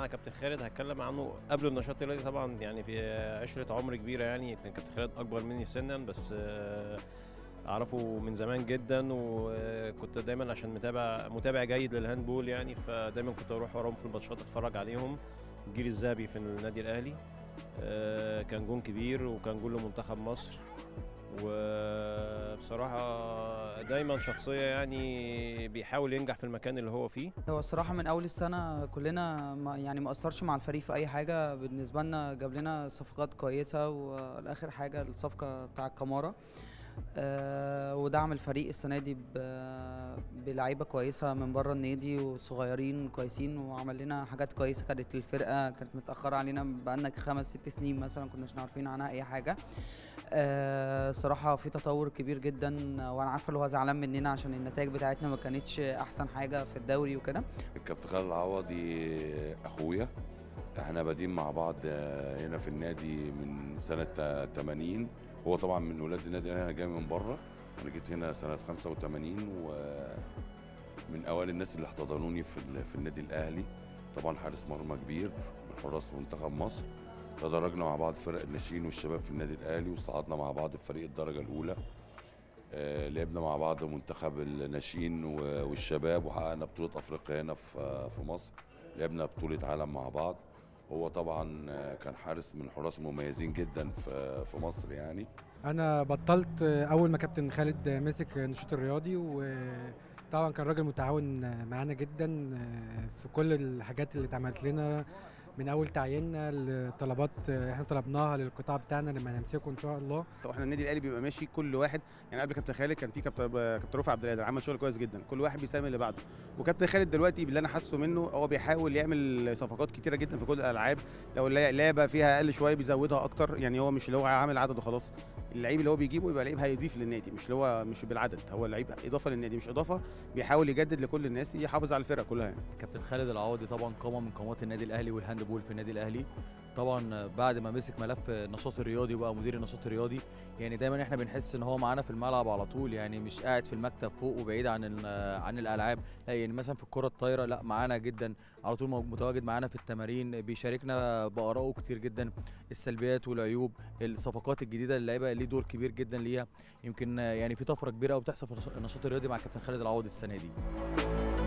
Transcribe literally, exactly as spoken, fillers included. معانا كابتن خالد هتكلم عنه قبل النشاط الرياضي. طبعا يعني في عشره عمر كبيره، يعني كان كابتن خالد اكبر مني سنا بس اعرفه من زمان جدا، وكنت دايما عشان متابع متابع جيد للهاندبول يعني، فدايما كنت اروح وراهم في الماتشات اتفرج عليهم. الجيل الذهبي في النادي الاهلي كان جون كبير وكان جون لمنتخب مصر، وبصراحه دايما شخصيه يعني بيحاول ينجح في المكان اللي هو فيه. هو الصراحه من اول السنه كلنا ما يعني ما قصرش مع الفريق في اي حاجه، بالنسبه لنا جاب لنا صفقات كويسه، والاخر حاجه الصفقه بتاع كامارا آه ودعم الفريق السنه دي بلعيبه كويسه من بره النادي وصغيرين كويسين، وعمل لنا حاجات كويسه. كانت الفرقه كانت متاخره علينا بقالنا خمس ست سنين مثلا، كناش عارفين عنها اي حاجه. آه صراحه في تطور كبير جدا، وانا عارفه اللي هو زعلان مننا عشان النتائج بتاعتنا ما كانتش احسن حاجه في الدوري وكده. الكابتن خالد العوضي اخويا، احنا بادين مع بعض هنا في النادي من سنه تمانين. هو طبعا من ولاد النادي الاهلي، انا جاي من بره، انا جيت هنا سنه خمسه وتمانين ومن اوائل الناس اللي احتضنوني في في النادي الاهلي. طبعا حارس مرمى كبير من حراس منتخب مصر، تدرجنا مع بعض فرق الناشئين والشباب في النادي الاهلي، وصعدنا مع بعض في فريق الدرجه الاولى. آه لعبنا مع بعض منتخب الناشئين والشباب، وحققنا بطوله افريقيا هنا في في مصر، لعبنا بطوله عالم مع بعض. هو طبعا كان حارس من حراس مميزين جدا في في مصر يعني. انا بطلت اول ما كابتن خالد مسك النشاط الرياضي، وطبعا كان راجل متعاون معانا جدا في كل الحاجات اللي اتعملت لنا، من اول تعييننا لطلبات احنا طلبناها للقطاع بتاعنا لما نمسكه ان شاء الله. احنا النادي الاهلي بيبقى ماشي كل واحد يعني، قبل كابتن خالد كان في كابتن كابتن رفعت عبد القادر، عمل شغل كويس جدا، كل واحد بيساهم اللي بعده. وكابتن خالد دلوقتي باللي انا حاسه منه، هو بيحاول يعمل صفقات كتيره جدا في كل الالعاب، لو اللعبه فيها اقل شويه بيزودها اكتر. يعني هو مش اللي هو عامل عدد وخلاص، اللعيب اللي هو بيجيبه يبقى لعيب هيضيف للنادي، مش اللي هو مش بالعدد، هو لعيب اضافه للنادي مش اضافه، بيحاول يجدد لكل الناس، يحافظ على الفرقه كلها. كابتن خالد العوضي طبعا قامه من قامات النادي الاهلي والهاندبول في النادي الاهلي. طبعا بعد ما مسك ملف النشاط الرياضي وبقى مدير النشاط الرياضي، يعني دايما احنا بنحس ان هو معانا في الملعب على طول، يعني مش قاعد في المكتب فوق وبعيد عن عن الالعاب. لا يعني مثلا في الكره الطايره لا، معانا جدا على طول، متواجد معانا في التمارين، بيشاركنا بارائه كتير جدا، السلبيات والعيوب، الصفقات الجديده اللعيبه ليه دور كبير جدا ليها. يمكن يعني في طفره كبيره قوي بتحصل في النشاط الرياضي مع كابتن خالد العوضي السنه دي.